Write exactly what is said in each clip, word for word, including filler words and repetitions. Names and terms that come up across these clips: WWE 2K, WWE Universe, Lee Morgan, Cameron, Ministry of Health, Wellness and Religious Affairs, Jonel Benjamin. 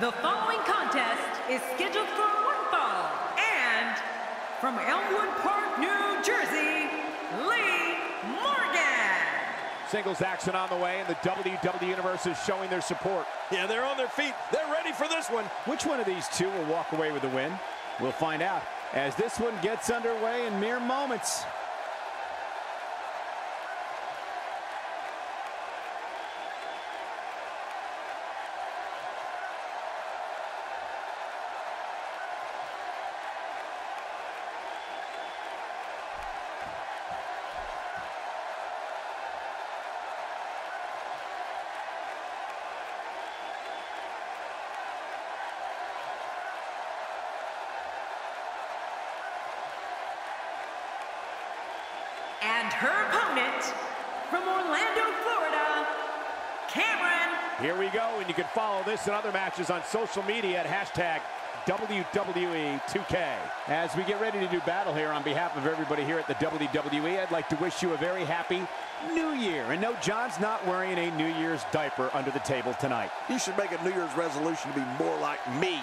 The following contest is scheduled for one fall, and from Elmwood Park, New Jersey, Lee Morgan. Singles action on the way, and the W W E Universe is showing their support. Yeah, they're on their feet. They're ready for this one. Which one of these two will walk away with the win? We'll find out as this one gets underway in mere moments. And her opponent, from Orlando, Florida, Cameron. Here we go, and you can follow this and other matches on social media at hashtag W W E two K. As we get ready to do battle here, on behalf of everybody here at the W W E, I'd like to wish you a very happy New Year. And no, John's not wearing a New Year's diaper under the table tonight. You should make a New Year's resolution to be more like me.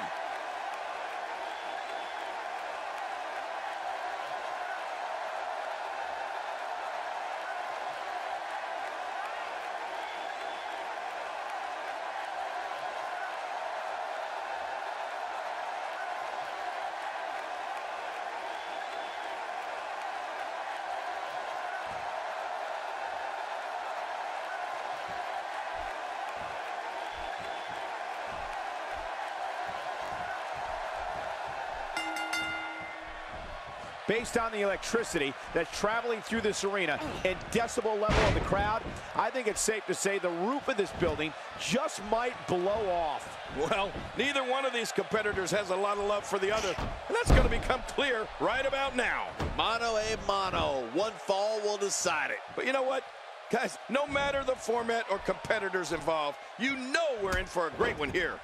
Based on the electricity that's traveling through this arena and decibel level of the crowd, I think it's safe to say the roof of this building just might blow off. Well, neither one of these competitors has a lot of love for the other, and that's going to become clear right about now. Mano a mano, one fall will decide it. But you know what? Guys, no matter the format or competitors involved, you know we're in for a great one here.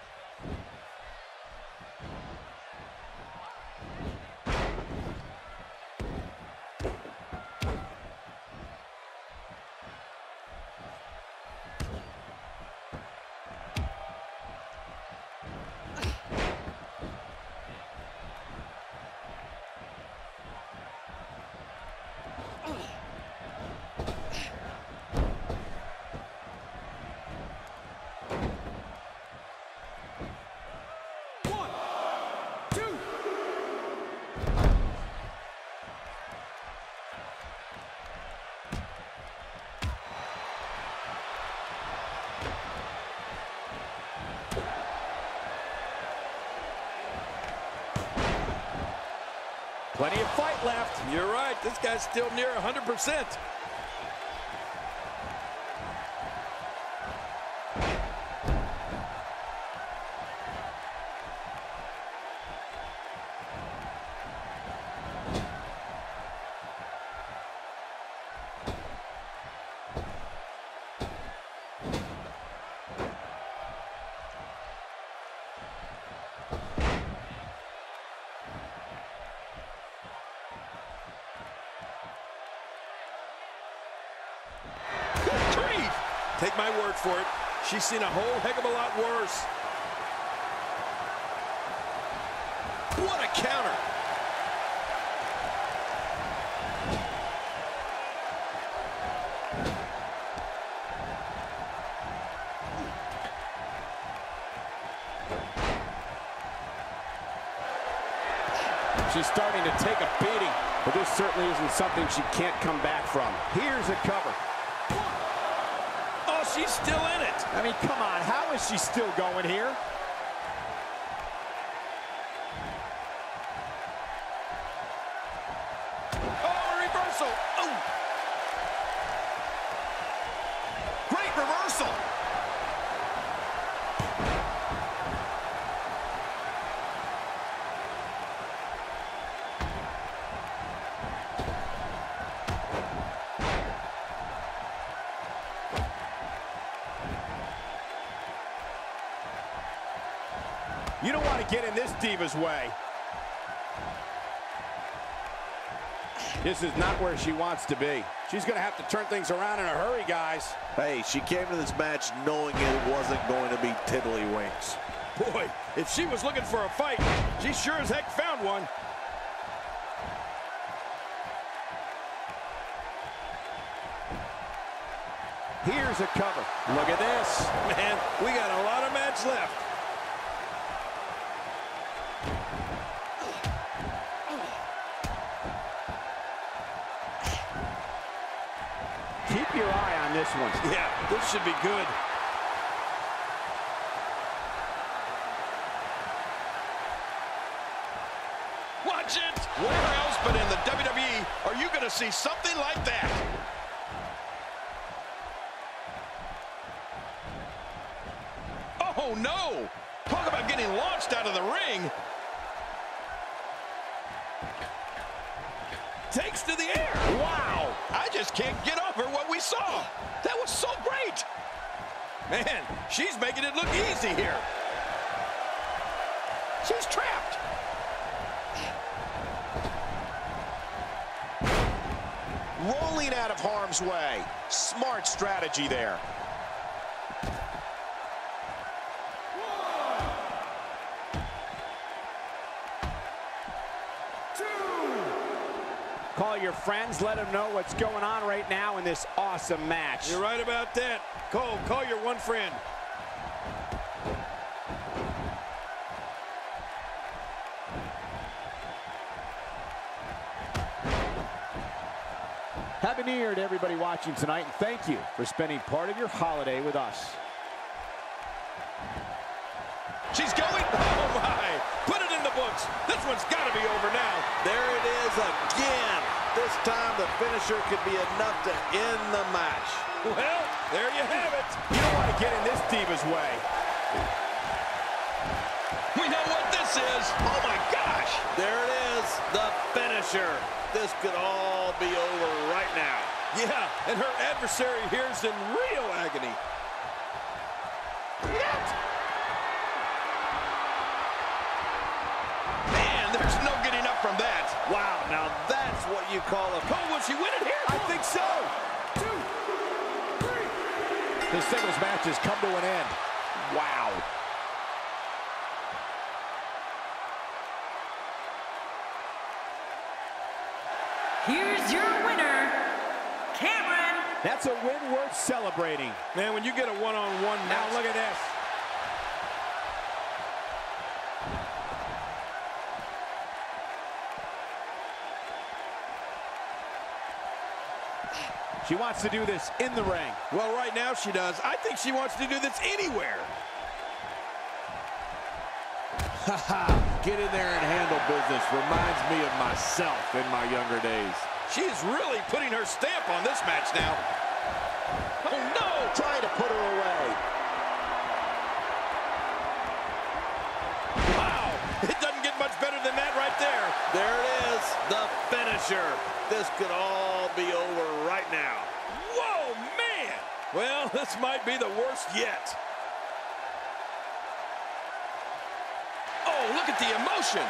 Plenty of fight left. You're right, this guy's still near one hundred percent. Take my word for it. She's seen a whole heck of a lot worse. What a counter. She's starting to take a beating, but this certainly isn't something she can't come back from. Here's a cover. She's still in it. I mean, come on, how is she still going here? Oh, reversal. Oh. Great reversal. You don't want to get in this diva's way. This is not where she wants to be. She's going to have to turn things around in a hurry, guys. Hey, she came to this match knowing it wasn't going to be tiddlywinks. Boy, if she was looking for a fight, she sure as heck found one. Here's a cover. Look at this. Man, we got a lot of match left. Keep your eye on this one. Yeah, this should be good. Watch it. Where else but in the W W E are you going to see something like that? Oh, no! Talk about getting launched out of the ring. Takes to the air. Wow! I just can't get over what we saw. That was so great. Man, she's making it look easy here. She's trapped. Rolling out of harm's way. Smart strategy there. Call your friends, let them know what's going on right now in this awesome match. You're right about that. Cole, call your one friend. Happy New Year to everybody watching tonight, and thank you for spending part of your holiday with us. She's going, oh my, put it in the books. This one's got to be over now. There it is again. This time the finisher could be enough to end the match. Well, there you have it. You don't want to get in this diva's way. We know what this is. Oh my gosh. There it is, the finisher. This could all be over right now. Yeah, and her adversary here's in real agony. Yes. From that. Wow, now that's what you call a... Oh, will she win it here? I think so. Two, three. This singles match has come to an end. Wow. Here's your winner, Cameron. That's a win worth celebrating. Man, when you get a one-on-one match... Now look at this. She wants to do this in the ring. Well, right now she does. I think she wants to do this anywhere. Haha, get in there and handle business reminds me of myself in my younger days. She's really putting her stamp on this match now. Oh, no! Trying to put her away. Wow, it doesn't get much better than that right there. There it is, the finisher. This could all be over right now. Whoa, man! Well, this might be the worst yet. Oh, look at the emotion.